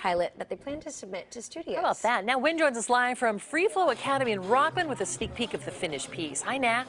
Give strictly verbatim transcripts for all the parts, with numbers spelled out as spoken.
pilot that they plan to submit to studios. How about that? Now, Wynn joins us live from Free Flow Academy in Rockland with a sneak peek of the finished piece. Hi, Nat.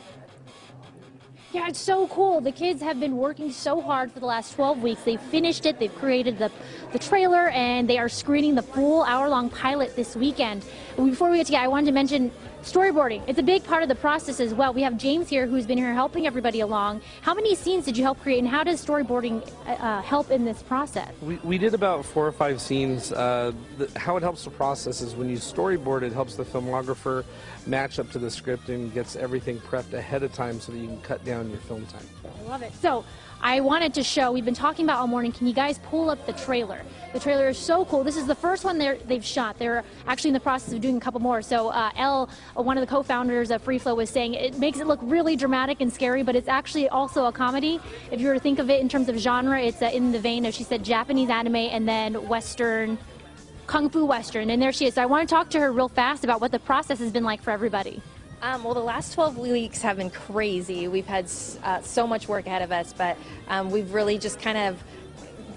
Yeah, it's so cool. The kids have been working so hard for the last twelve weeks. They've finished it. They've created the, the trailer, and they are screening the full hour-long pilot this weekend. Before we get to get, I wanted to mention storyboarding. It's a big part of the process as well. We have James here who's been here helping everybody along. How many scenes did you help create, and how does storyboarding uh, help in this process? We, we did about four or five scenes. Uh, the, how it helps the process is when you storyboard, it helps the filmographer match up to the script and gets everything prepped ahead of time so that you can cut down your film time. I love it. So I wanted to show, we've been talking about all morning, can you guys pull up the trailer? The trailer is so cool. This is the first one they've shot. They're actually in the process of doing a couple more. So uh, Elle, one of the co-founders of Free Flow, was saying it makes it look really dramatic and scary, but it's actually also a comedy. If you were to think of it in terms of genre, it's uh, in the vein of, she said, Japanese anime and then Western, Kung Fu Western. And there she is. So I want to talk to her real fast about what the process has been like for everybody. Um, well, the last twelve weeks have been crazy. We've had uh, so much work ahead of us, but um, we've really just kind of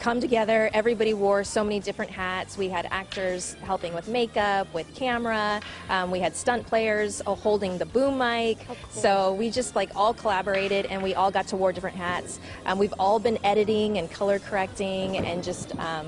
come together. Everybody wore so many different hats. We had actors helping with makeup, with camera. Um, we had stunt players holding the boom mic. Oh, cool. So we just like all collaborated, and we all got to wear different hats. Um, we've all been editing and color correcting and just um,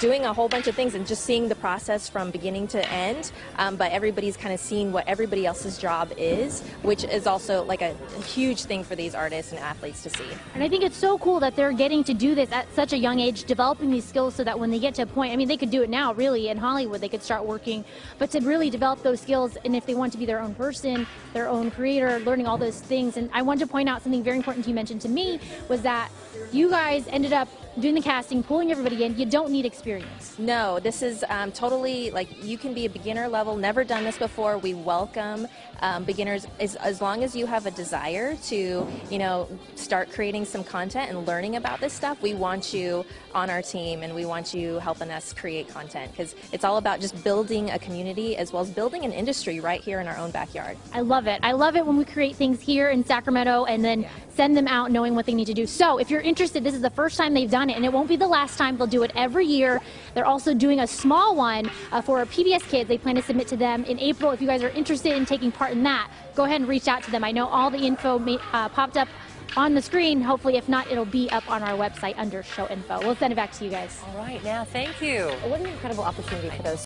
doing a whole bunch of things and just seeing the process from beginning to end. Um, but everybody's kind of seen what everybody else's job is, which is also like a huge thing for these artists and athletes to see. And I think it's so cool that they're getting to do this at such a young age, developing these skills so that when they get to a point, I mean, they could do it now really in Hollywood, they could start working, but to really develop those skills, and if they want to be their own person, their own creator, learning all those things. And I wanted to point out something very important you mentioned to me was that you guys ended up doing the casting, pulling everybody in. You don't need experience. No, this is um, totally, like, you can be a beginner level, never done this before. We welcome um, beginners as, as long as you have a desire to, you know, start creating some content and learning about this stuff. We want you on our team, and we want you helping us create content, because it's all about just building a community as well as building an industry right here in our own backyard. I love it. I love it when we create things here in Sacramento and then yeah. send them out knowing what they need to do. So if you're interested, this is the first time they've done it, and it won't be the last time. They'll do it every year. They're also doing a small one uh, for P B S Kids. They plan to submit to them in April. If you guys are interested in taking part in that, go ahead and reach out to them. I know all the info may, uh, popped up on the screen. Hopefully, if not, it'll be up on our website under show info. We'll send it back to you guys. All right, now, thank you. What an incredible opportunity for those